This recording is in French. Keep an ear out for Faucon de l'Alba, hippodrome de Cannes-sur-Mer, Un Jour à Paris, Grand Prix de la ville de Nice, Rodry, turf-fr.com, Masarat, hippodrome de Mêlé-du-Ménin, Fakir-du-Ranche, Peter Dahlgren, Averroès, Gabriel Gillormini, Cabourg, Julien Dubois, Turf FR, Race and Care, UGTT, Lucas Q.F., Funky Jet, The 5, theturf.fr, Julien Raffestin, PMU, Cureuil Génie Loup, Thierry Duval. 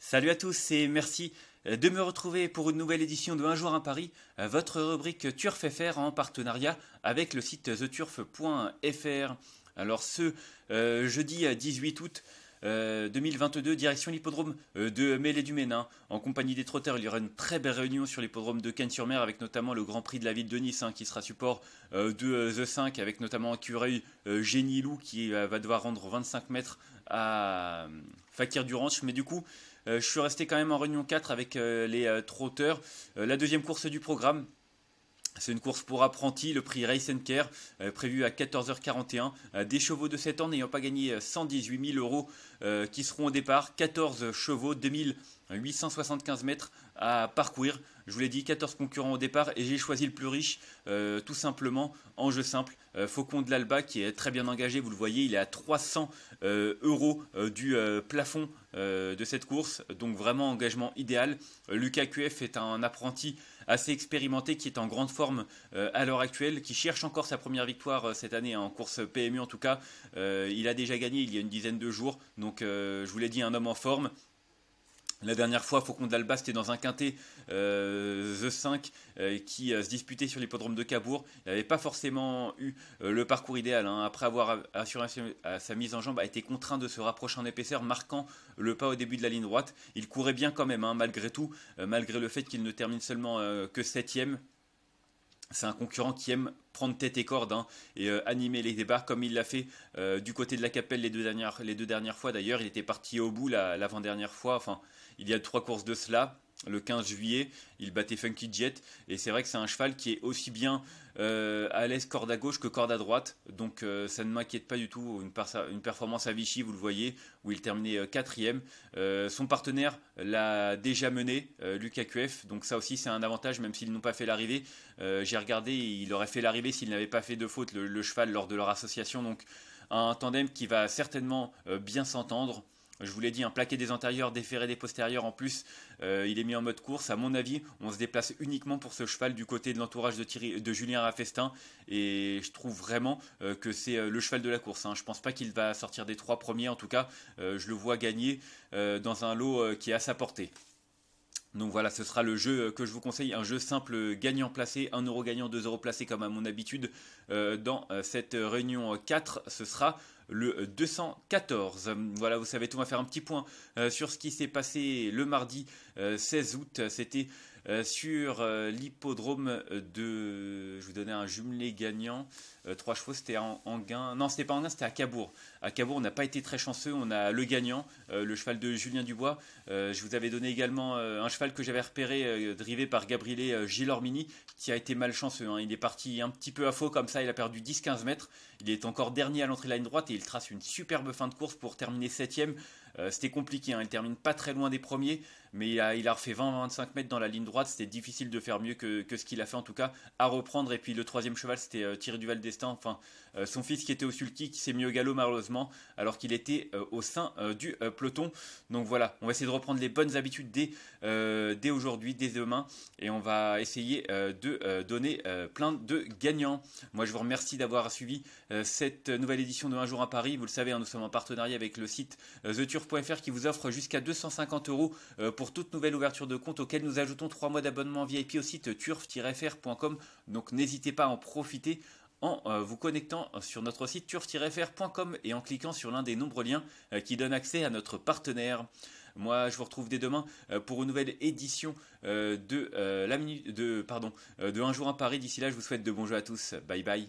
Salut à tous et merci de me retrouver pour une nouvelle édition de Un Jour à Paris, votre rubrique Turf FR en partenariat avec le site theturf.fr. Alors ce jeudi 18 août 2022, direction l'hippodrome de Mêlé-du-Ménin en compagnie des trotteurs. Il y aura une très belle réunion sur l'hippodrome de Cannes-sur-Mer avec notamment le Grand Prix de la ville de Nice qui sera support de The 5 avec notamment Cureuil Génie Loup qui va devoir rendre 25 mètres à Fakir-du-Ranche. Mais du coup, je suis resté quand même en réunion 4 avec les trotteurs. La deuxième course du programme, c'est une course pour apprentis, le prix Race and Care, prévu à 14h41. Des chevaux de 7 ans n'ayant pas gagné 118 000 € qui seront au départ. 14 chevaux, 2875 mètres à parcourir. Je vous l'ai dit, 14 concurrents au départ et j'ai choisi le plus riche, tout simplement, en jeu simple. Faucon de l'Alba qui est très bien engagé, vous le voyez, il est à 300 € du plafond de cette course. Donc vraiment engagement idéal. Lucas Q.F. est un apprenti assez expérimenté qui est en grande forme à l'heure actuelle, qui cherche encore sa première victoire cette année en course PMU en tout cas. Il a déjà gagné il y a une dizaine de jours, donc je vous l'ai dit, un homme en forme. La dernière fois, Faucon de l'Alba, c'était dans un quintet The 5 qui se disputait sur l'hippodrome de Cabourg. Il n'avait pas forcément eu le parcours idéal, hein. Après avoir assuré sa mise en jambe, a été contraint de se rapprocher en épaisseur, marquant le pas au début de la ligne droite. Il courait bien quand même, hein, malgré tout, malgré le fait qu'il ne termine seulement que 7e. C'est un concurrent qui aime prendre tête et corde, hein, et animer les débats comme il l'a fait du côté de la Capelle les deux dernières fois d'ailleurs. Il était parti au bout l'avant-dernière fois, enfin il y a 3 courses de cela. Le 15 juillet, il battait Funky Jet et c'est vrai que c'est un cheval qui est aussi bien à l'aise corde à gauche que corde à droite. Donc ça ne m'inquiète pas du tout. Une performance à Vichy, vous le voyez, où il terminait 4e. Son partenaire l'a déjà mené, Lucas Q.F. Donc ça aussi c'est un avantage, même s'ils n'ont pas fait l'arrivée. J'ai regardé, il aurait fait l'arrivée s'il n'avait pas fait de faute le cheval lors de leur association. Donc un tandem qui va certainement bien s'entendre. Je vous l'ai dit, un plaqué des antérieurs, déféré des postérieurs en plus, il est mis en mode course. À mon avis, on se déplace uniquement pour ce cheval du côté de l'entourage de Julien Raffestin. Et je trouve vraiment que c'est le cheval de la course, hein. Je ne pense pas qu'il va sortir des 3 premiers. En tout cas, je le vois gagner dans un lot qui est à sa portée. Donc voilà, ce sera le jeu que je vous conseille, un jeu simple gagnant placé, 1 € gagnant, 2 € placé comme à mon habitude. Dans cette réunion 4, ce sera le 214. Voilà, vous savez tout, on va faire un petit point sur ce qui s'est passé le mardi 16 août. C'était sur l'hippodrome de... Je vous donnais un jumelé gagnant. 3 chevaux, c'était en gain. Non, c'était pas en gain, c'était à Cabourg. À Cabourg, on n'a pas été très chanceux. On a le gagnant, le cheval de Julien Dubois. Je vous avais donné également un cheval que j'avais repéré, drivé par Gabriel Gillormini, qui a été malchanceux, hein. Il est parti un petit peu à faux comme ça. Il a perdu 10-15 mètres. Il est encore dernier à l'entrée de la ligne droite et il trace une superbe fin de course pour terminer 7e. C'était compliqué, hein. Il termine pas très loin des premiers, mais il a refait 20-25 mètres dans la ligne droite. C'était difficile de faire mieux que ce qu'il a fait, en tout cas à reprendre. Et puis le 3e cheval, c'était Thierry Duval, Destin, enfin son fils qui était au sulky, qui s'est mis au galop malheureusement alors qu'il était au sein du peloton. Donc voilà, on va essayer de reprendre les bonnes habitudes dès aujourd'hui, dès demain, et on va essayer de donner plein de gagnants. Moi je vous remercie d'avoir suivi cette nouvelle édition de Un Jour à Paris. Vous le savez, hein, nous sommes en partenariat avec le site The turf.fr qui vous offre jusqu'à 250 € pour toute nouvelle ouverture de compte, auquel nous ajoutons 3 mois d'abonnement VIP au site turf-fr.com. Donc n'hésitez pas à en profiter en vous connectant sur notre site turf-fr.com et en cliquant sur l'un des nombreux liens qui donnent accès à notre partenaire. Moi, je vous retrouve dès demain pour une nouvelle édition de Un Jour à Paris. D'ici là, je vous souhaite de bons jeux à tous. Bye bye.